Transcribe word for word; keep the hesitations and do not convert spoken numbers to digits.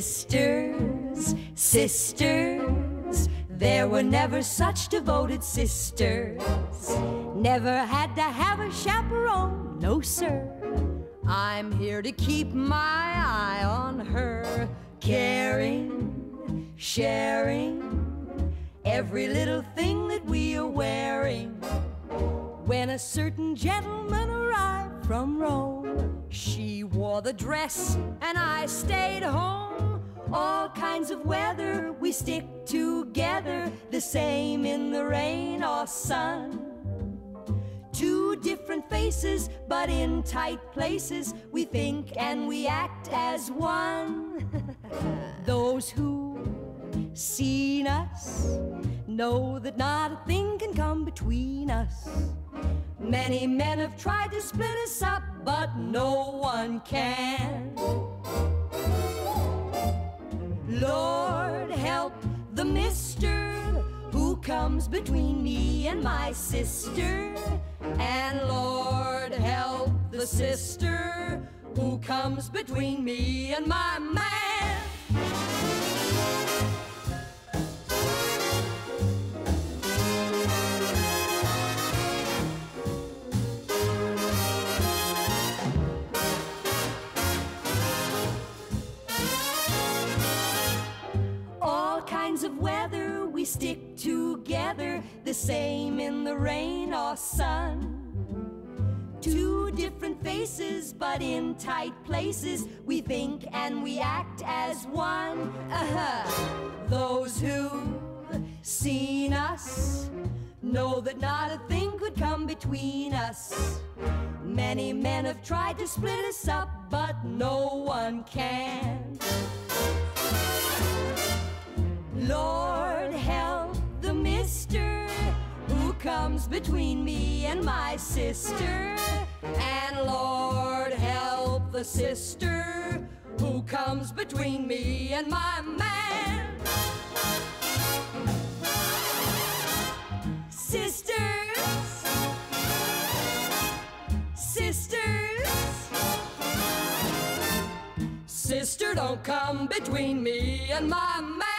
Sisters, sisters, there were never such devoted sisters. Never had to have a chaperone, no sir. I'm here to keep my eye on her. Caring, sharing, every little thing that we are wearing. When a certain gentleman arrived from Rome, she wore the dress and I stayed home. All kinds of weather, we stick together, the same in the rain or sun. Two different faces, but in tight places, we think and we act as one. Those who've seen us know that not a thing can come between us. Many men have tried to split us up, but no one can. Lord, help the mister who comes between me and my sister. And Lord, help the sister who comes between me and my man. Of weather, we stick together, the same in the rain or sun. Two different faces, but in tight places, we think and we act as one. Uh-huh. Those who've seen us know that not a thing could come between us. Many men have tried to split us up, but no one can. Lord, help the mister who comes between me and my sister. And Lord, help the sister who comes between me and my man. Sisters, sisters, sister, don't come between me and my man.